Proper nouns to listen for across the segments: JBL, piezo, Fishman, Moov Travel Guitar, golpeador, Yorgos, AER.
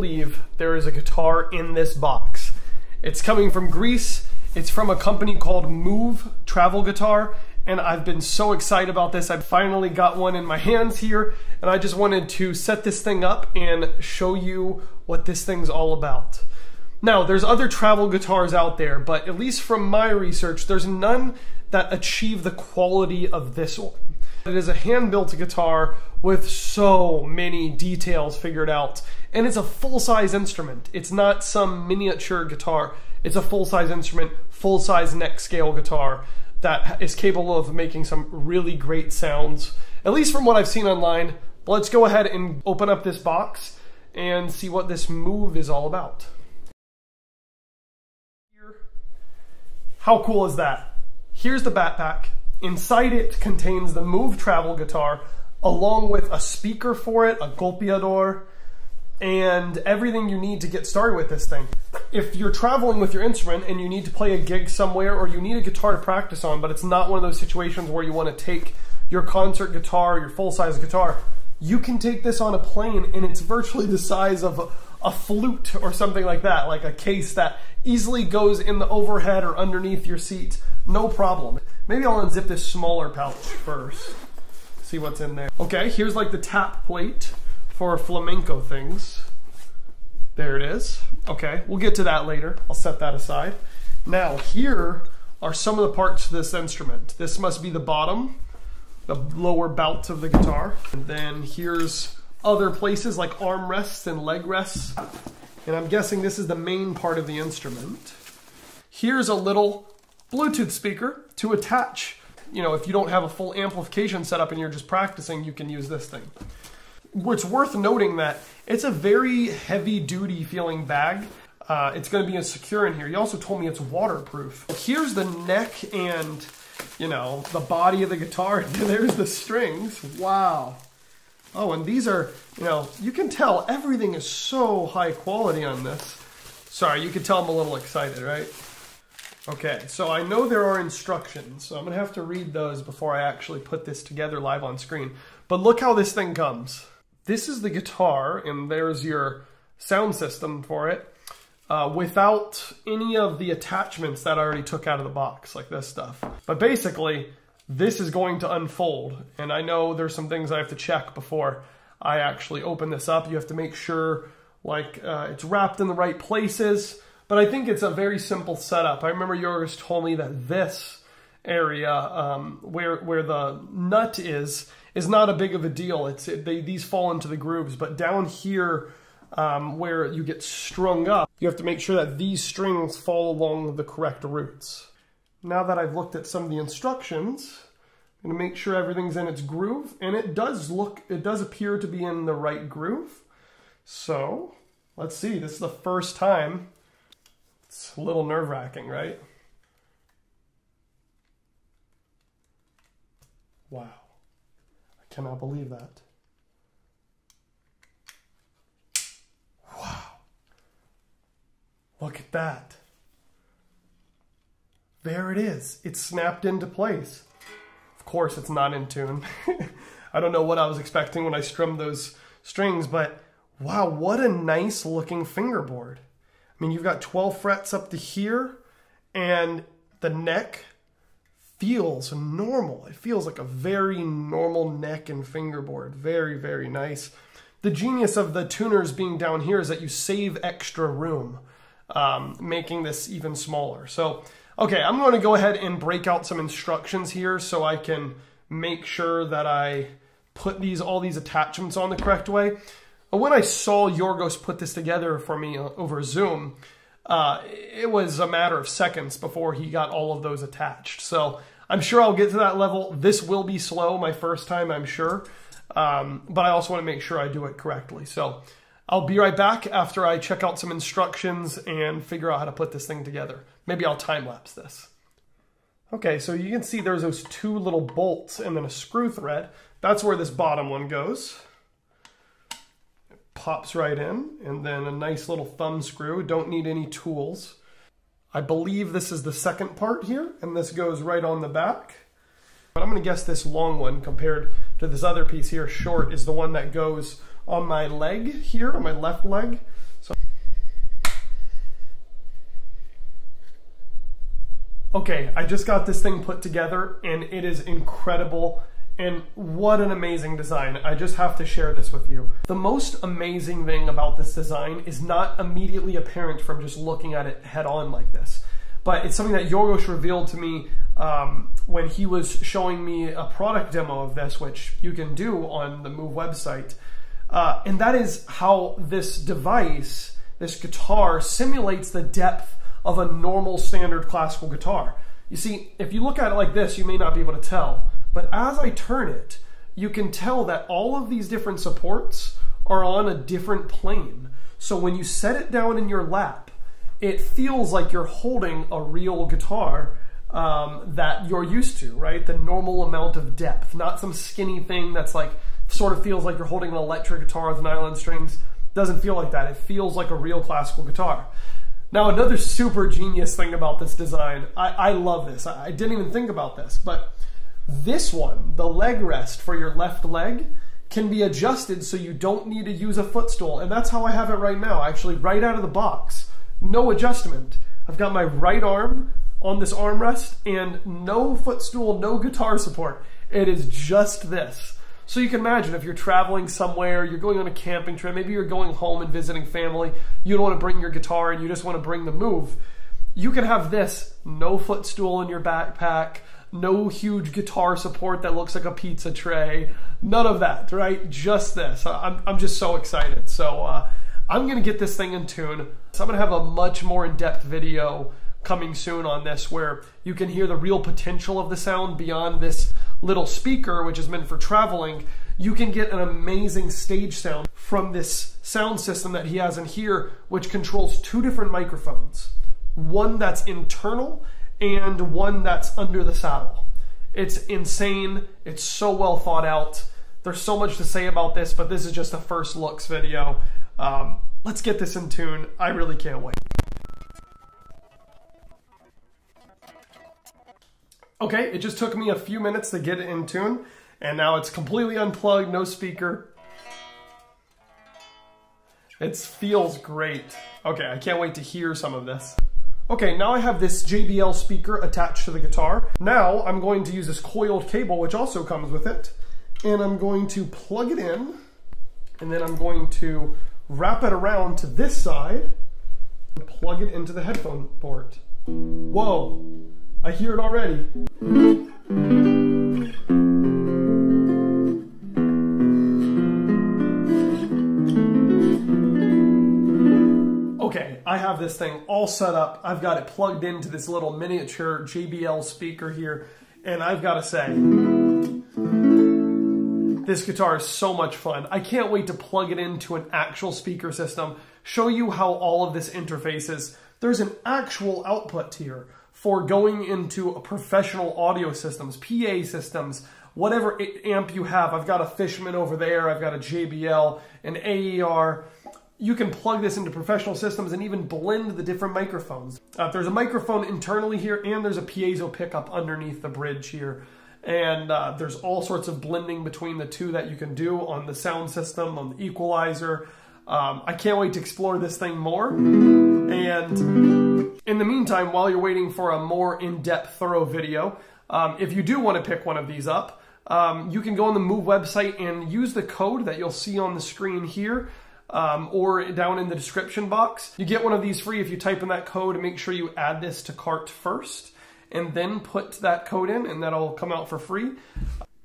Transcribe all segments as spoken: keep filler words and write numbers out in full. believe there is a guitar in this box. It's coming from Greece. It's from a company called Moov Travel Guitar, and I've been so excited about this. I finally got one in my hands here, and I just wanted to set this thing up and show you what this thing's all about. Now, there's other travel guitars out there, but at least from my research, there's none that achieve the quality of this one. It is a hand-built guitar with so many details figured out, and it's a full-size instrument. It's not some miniature guitar. It's a full-size instrument, full-size neck scale guitar that is capable of making some really great sounds, at least from what I've seen online. But let's go ahead and open up this box and see what this Moov is all about. How cool is that? Here's the backpack. Inside it contains the Moov Travel Guitar, along with a speaker for it, a golpeador, and everything you need to get started with this thing. If you're traveling with your instrument and you need to play a gig somewhere, or you need a guitar to practice on, but it's not one of those situations where you want to take your concert guitar, your full-size guitar, you can take this on a plane, and it's virtually the size of a flute or something like that, like a case that easily goes in the overhead or underneath your seat, no problem. Maybe I'll unzip this smaller pouch first, see what's in there. Okay, here's like the tap plate for flamenco things. There it is. Okay, we'll get to that later. I'll set that aside. Now, here are some of the parts of this instrument. This must be the bottom, the lower belt of the guitar. And then here's other places like arm rests and leg rests. And I'm guessing this is the main part of the instrument. Here's a little Bluetooth speaker to attach. You know, if you don't have a full amplification setup and you're just practicing, you can use this thing. It's worth noting that it's a very heavy-duty feeling bag. Uh, it's going to be secure in here. You also told me it's waterproof. Here's the neck and, you know, the body of the guitar. There's the strings. Wow. Oh, and these are, you know, you can tell everything is so high quality on this. Sorry, you can tell I'm a little excited, right? Okay, so I know there are instructions, so I'm gonna have to read those before I actually put this together live on screen. But look how this thing comes. This is the guitar, and there's your sound system for it, uh, without any of the attachments that I already took out of the box, like this stuff. But basically, this is going to unfold, and I know there's some things I have to check before I actually open this up. You have to make sure like uh, it's wrapped in the right places, but I think it's a very simple setup. I remember Yorgos told me that this area um, where where the nut is is not a big of a deal. It's it, they, these fall into the grooves, but down here um, where you get strung up, you have to make sure that these strings fall along the correct routes. Now that I've looked at some of the instructions, I'm gonna make sure everything's in its groove, and it does look, it does appear to be in the right groove. So, let's see, this is the first time. It's a little nerve-wracking, right? Wow, I cannot believe that. Wow, look at that. There it is. It's snapped into place. Of course, it's not in tune. I don't know what I was expecting when I strummed those strings, but wow, what a nice looking fingerboard. I mean, you've got twelve frets up to here, and the neck feels normal. It feels like a very normal neck and fingerboard. Very, very nice. The genius of the tuners being down here is that you save extra room, um, making this even smaller. So, okay, I'm going to go ahead and break out some instructions here so I can make sure that I put these all these attachments on the correct way. When I saw Yorgos put this together for me over Zoom, uh, it was a matter of seconds before he got all of those attached. So I'm sure I'll get to that level. This will be slow my first time, I'm sure. Um, but I also want to make sure I do it correctly. So I'll be right back after I check out some instructions and figure out how to put this thing together. Maybe I'll time-lapse this. Okay, so you can see there's those two little bolts and then a screw thread. That's where this bottom one goes. It pops right in, and then a nice little thumb screw. Don't need any tools. I believe this is the second part here, and this goes right on the back. But I'm gonna guess this long one compared to this other piece here, short, is the one that goes on my leg here, on my left leg. So. Okay, I just got this thing put together and it is incredible. And what an amazing design. I just have to share this with you. The most amazing thing about this design is not immediately apparent from just looking at it head on like this. But it's something that Yorgos revealed to me um, when he was showing me a product demo of this, which you can do on the Moov website. Uh, and that is how this device, this guitar, simulates the depth of a normal standard classical guitar. You see, if you look at it like this, you may not be able to tell. But as I turn it, you can tell that all of these different supports are on a different plane. So when you set it down in your lap, it feels like you're holding a real guitar um, that you're used to, right? The normal amount of depth, not some skinny thing that's like, sort of feels like you're holding an electric guitar with nylon strings. Doesn't feel like that. It feels like a real classical guitar. Now, another super genius thing about this design, I, I love this. I, I didn't even think about this, but this one, the leg rest for your left leg, can be adjusted so you don't need to use a footstool. And that's how I have it right now, actually, right out of the box. No adjustment. I've got my right arm on this armrest and no footstool, no guitar support. It is just this. So you can imagine if you're traveling somewhere, you're going on a camping trip, maybe you're going home and visiting family, you don't want to bring your guitar and you just want to bring the Moov. You can have this, no footstool in your backpack, no huge guitar support that looks like a pizza tray. None of that, right? Just this. I'm, I'm just so excited. So uh, I'm going to get this thing in tune. So I'm going to have a much more in-depth video coming soon on this where you can hear the real potential of the sound beyond this little speaker, which is meant for traveling. You can get an amazing stage sound from this sound system that he has in here, which controls two different microphones. One that's internal and one that's under the saddle. It's insane. It's so well thought out. There's so much to say about this, but this is just a first looks video. Um, let's get this in tune. I really can't wait. Okay, it just took me a few minutes to get it in tune, and now it's completely unplugged, no speaker. It feels great. Okay, I can't wait to hear some of this. Okay, now I have this J B L speaker attached to the guitar. Now I'm going to use this coiled cable, which also comes with it, and I'm going to plug it in, and then I'm going to wrap it around to this side and plug it into the headphone port. Whoa, I hear it already. I have this thing all set up. I've got it plugged into this little miniature J B L speaker here, and I've got to say, this guitar is so much fun. I can't wait to plug it into an actual speaker system, show you how all of this interfaces. There's an actual output here for going into a professional audio systems, P A systems, whatever amp you have. I've got a Fishman over there. I've got a J B L, an A E R. You can plug this into professional systems and even blend the different microphones. Uh, there's a microphone internally here, and there's a piezo pickup underneath the bridge here. And uh, there's all sorts of blending between the two that you can do on the sound system, on the equalizer. Um, I can't wait to explore this thing more. And in the meantime, while you're waiting for a more in-depth, thorough video, um, if you do want to pick one of these up, um, you can go on the Moov website and use the code that you'll see on the screen here. Um, or down in the description box. You get one of these free if you type in that code and make sure you add this to cart first and then put that code in, and that'll come out for free.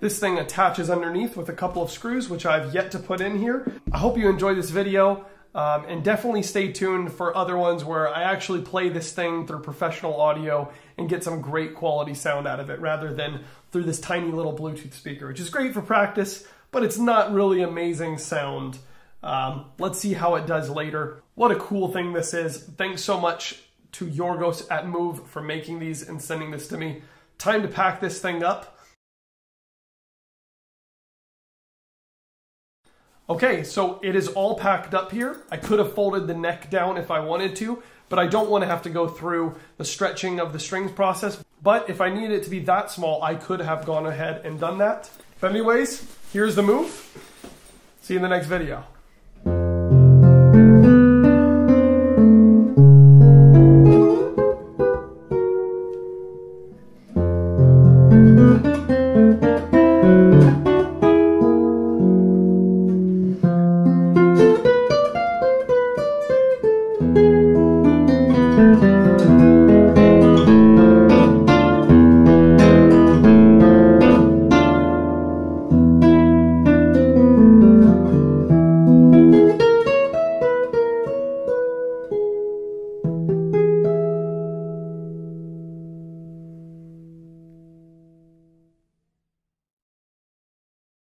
This thing attaches underneath with a couple of screws, which I've yet to put in here. I hope you enjoyed this video, um, and definitely stay tuned for other ones where I actually play this thing through professional audio and get some great quality sound out of it rather than through this tiny little Bluetooth speaker, which is great for practice, but it's not really amazing sound. Um, let's see how it does later. What a cool thing this is. Thanks so much to Yorgos at Moov for making these and sending this to me. Time to pack this thing up. Okay, so it is all packed up here. I could have folded the neck down if I wanted to, but I don't want to have to go through the stretching of the strings process. But if I needed it to be that small, I could have gone ahead and done that. But anyways, here's the Moov. See you in the next video.